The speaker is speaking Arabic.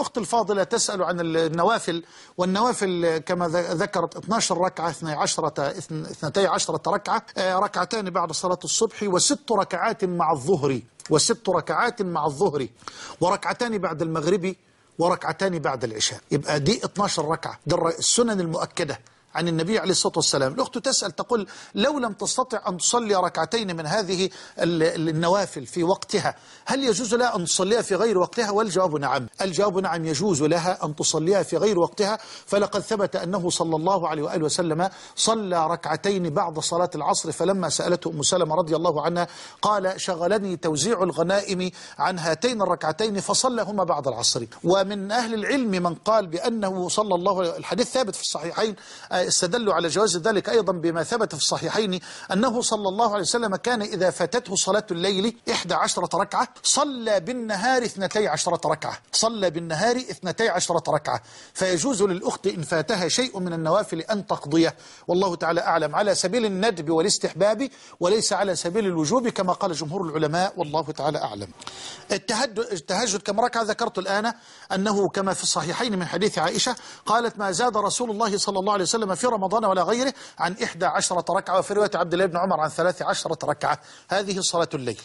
الأخت الفاضلة تسأل عن النوافل، والنوافل كما ذكرت 12 ركعة، 12 ركعة، ركعتان بعد صلاة الصبح، وست ركعات مع الظهر، وركعتان بعد المغرب، وركعتان بعد العشاء. يبقى دي 12 ركعة، دي السنن المؤكدة عن النبي عليه الصلاة والسلام. الأخت تسأل تقول لو لم تستطع أن تصلي ركعتين من هذه النوافل في وقتها، هل يجوز لها أن تصليها في غير وقتها؟ والجواب نعم، الجواب نعم، يجوز لها أن تصليها في غير وقتها، فلقد ثبت أنه صلى الله عليه وآله وسلم صلى ركعتين بعد صلاة العصر، فلما سألته أم سلمة رضي الله عنها قال شغلني توزيع الغنائم عن هاتين الركعتين فصلىهما بعد العصر. ومن أهل العلم من قال بأنه صلى الله عليه وسلم، الحديث ثابت في الصحيحين، استدلوا على جواز ذلك أيضا بما ثبت في الصحيحين أنه صلى الله عليه وسلم كان إذا فاتته صلاة الليل 11 ركعة صلى بالنهار 12 ركعة، فيجوز للأخت إن فاتها شيء من النوافل أن تقضيه، والله تعالى أعلم، على سبيل الندب والاستحباب وليس على سبيل الوجوب كما قال جمهور العلماء، والله تعالى أعلم. التهجد كم ركعة؟ ذكرت الآن أنه كما في الصحيحين من حديث عائشة قالت ما زاد رسول الله صلى الله عليه وسلم في رمضان ولا غيره عن 11 ركعة، وفي رواية عبد الله بن عمر عن 13 ركعة. هذه صلاة الليل.